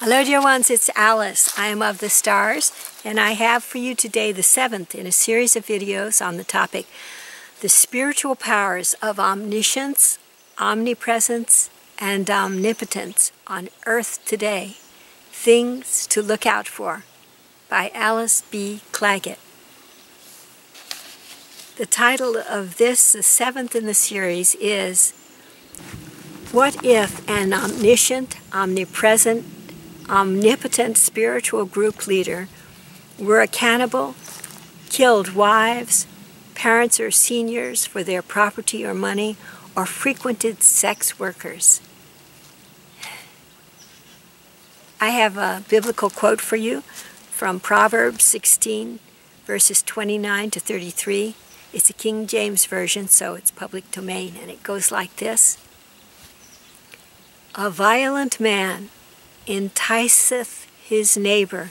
Hello dear ones, it's Alice. I am of the stars, and I have for you today the seventh in a series of videos on the topic the spiritual powers of omniscience, omnipresence, and omnipotence on Earth today. Things to look out for by Alice B. Clagett. The title of this, the seventh in the series, is What If an Omniscient, Omnipresent, Omnipotent spiritual group leader were a cannibal, killed wives, parents or seniors for their property or money, or frequented sex workers? I have a biblical quote for you from Proverbs 16, verses 29 to 33. It's a King James Version, so it's public domain, and it goes like this. A violent man enticeth his neighbor,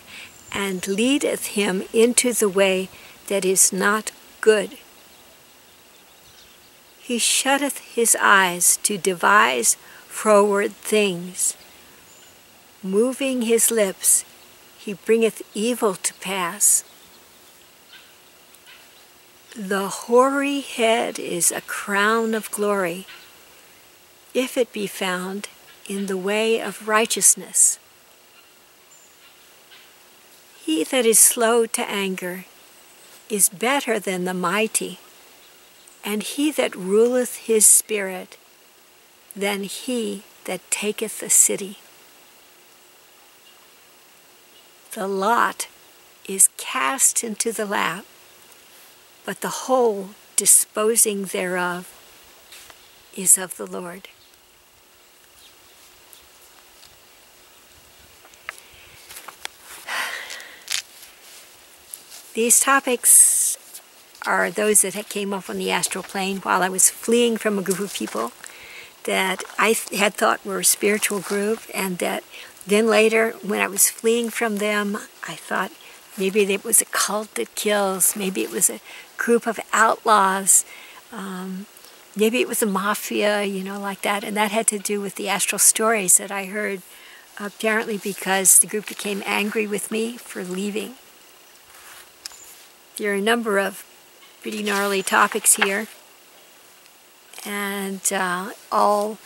and leadeth him into the way that is not good. He shutteth his eyes to devise froward things. Moving his lips, he bringeth evil to pass. The hoary head is a crown of glory, if it be found in the way of righteousness. He that is slow to anger is better than the mighty, and he that ruleth his spirit than he that taketh a city. The lot is cast into the lap, but the whole disposing thereof is of the Lord. These topics are those that came up on the astral plane while I was fleeing from a group of people that I had thought were a spiritual group, and that then later, when I was fleeing from them, I thought maybe it was a cult that kills, maybe it was a group of outlaws, maybe it was the mafia, you know, like that. And that had to do with the astral stories that I heard, apparently because the group became angry with me for leaving. There are a number of pretty gnarly topics here, and all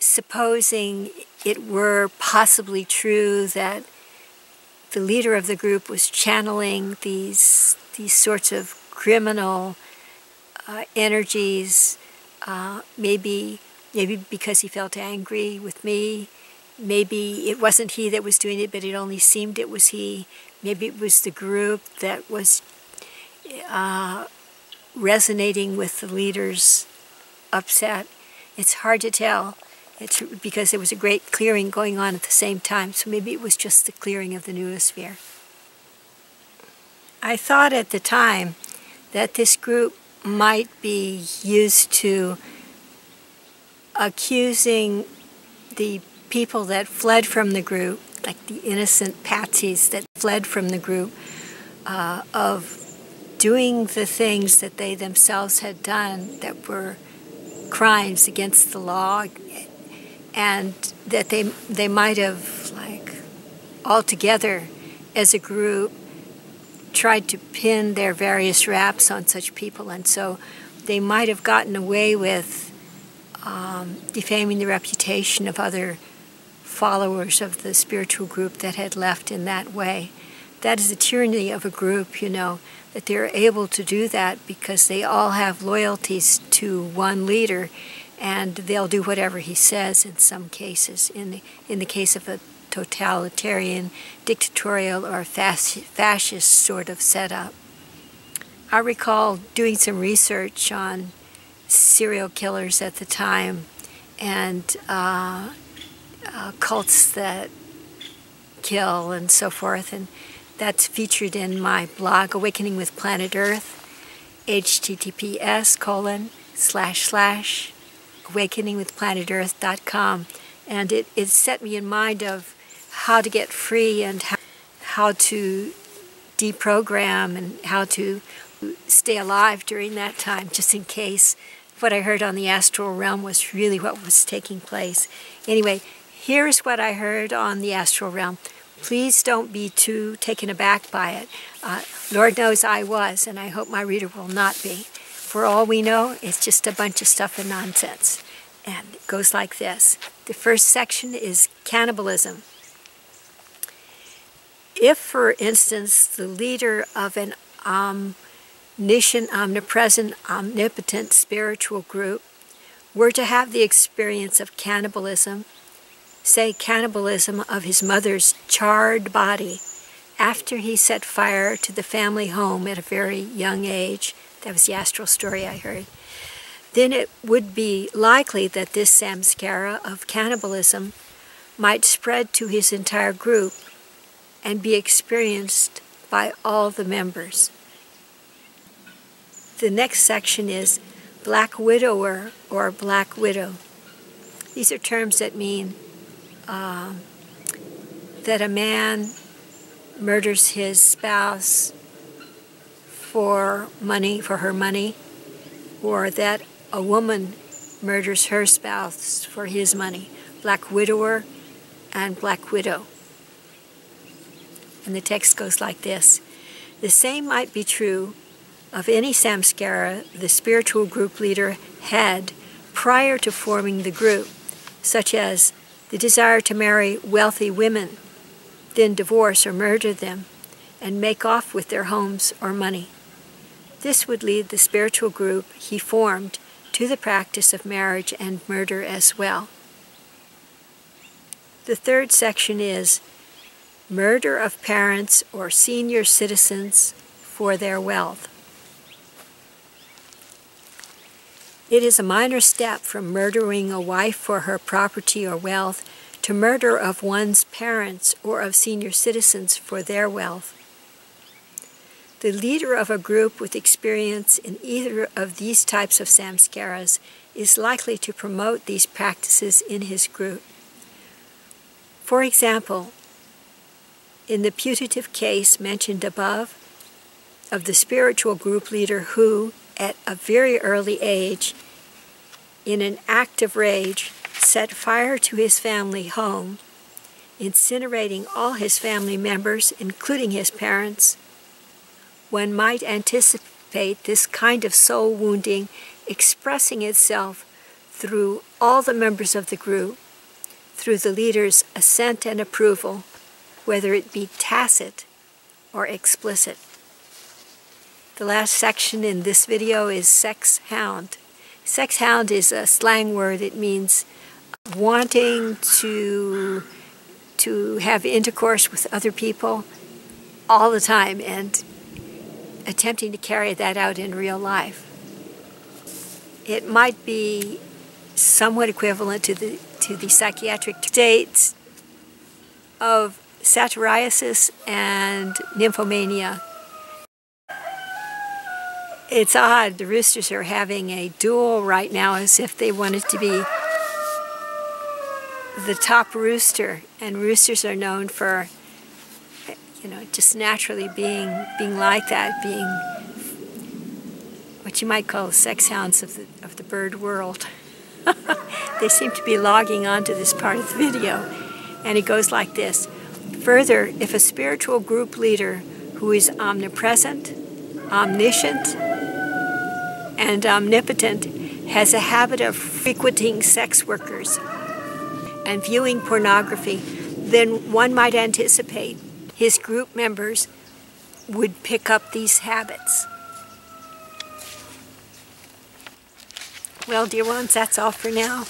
supposing it were possibly true that the leader of the group was channeling these sorts of criminal energies, maybe because he felt angry with me. Maybe it wasn't he that was doing it, but it only seemed it was he. Maybe it was the group that was resonating with the leader's upset. It's hard to tell. It's because there was a great clearing going on at the same time, so maybe it was just the clearing of the noosphere. I thought at the time that this group might be used to accusing the people that fled from the group, like the innocent patsies that fled from the group, of doing the things that they themselves had done that were crimes against the law, and that they might have, like, altogether as a group tried to pin their various raps on such people, and so they might have gotten away with defaming the reputation of other followers of the spiritual group that had left in that way. That is the tyranny of a group, you know, that they're able to do that because they all have loyalties to one leader, and they'll do whatever he says in some cases. In the case of a totalitarian, dictatorial, or fascist sort of setup. I recall doing some research on serial killers at the time, and cults that kill and so forth, and that's featured in my blog Awakening with Planet Earth, https://awakeningwithplanetearth.com, and it set me in mind of how to get free and how to deprogram and how to stay alive during that time, just in case what I heard on the astral realm was really what was taking place. Anyway, here's what I heard on the astral realm. Please don't be too taken aback by it. Lord knows I was, and I hope my reader will not be. For all we know, it's just a bunch of stuff and nonsense. And it goes like this. The first section is cannibalism. If, for instance, the leader of an omniscient, omnipresent, omnipotent spiritual group were to have the experience of cannibalism, say cannibalism of his mother's charred body, after he set fire to the family home at a very young age, that was the astral story I heard, then it would be likely that this samskara of cannibalism might spread to his entire group and be experienced by all the members. The next section is black widower or black widow. These are terms that mean that a man murders his spouse for money, for her money, or that a woman murders her spouse for his money. Black widower and black widow. And the text goes like this. The same might be true of any samskara the spiritual group leader had prior to forming the group, such as the desire to marry wealthy women, then divorce or murder them, and make off with their homes or money. This would lead the spiritual group he formed to the practice of marriage and murder as well. The third section is murder of parents or senior citizens for their wealth. It is a minor step from murdering a wife for her property or wealth to murder of one's parents or of senior citizens for their wealth. The leader of a group with experience in either of these types of samskaras is likely to promote these practices in his group. For example, in the putative case mentioned above, of the spiritual group leader who, at a very early age, in an act of rage, set fire to his family home, incinerating all his family members, including his parents, one might anticipate this kind of soul wounding expressing itself through all the members of the group, through the leader's assent and approval, whether it be tacit or explicit. The last section in this video is sex hound. Sex hound is a slang word. It means wanting to have intercourse with other people all the time and attempting to carry that out in real life. It might be somewhat equivalent to the psychiatric states of satyriasis and nymphomania. It's odd, the roosters are having a duel right now as if they wanted to be the top rooster, and roosters are known for, you know, just naturally being like that, being what you might call sex hounds of the bird world. They seem to be logging onto this part of the video, and it goes like this. Further, if a spiritual group leader who is omnipresent, omniscient, and omnipotent has a habit of frequenting sex workers and viewing pornography, then one might anticipate his group members would pick up these habits. Well, dear ones, that's all for now.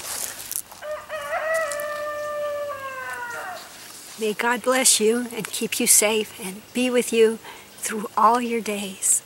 May God bless you and keep you safe and be with you through all your days.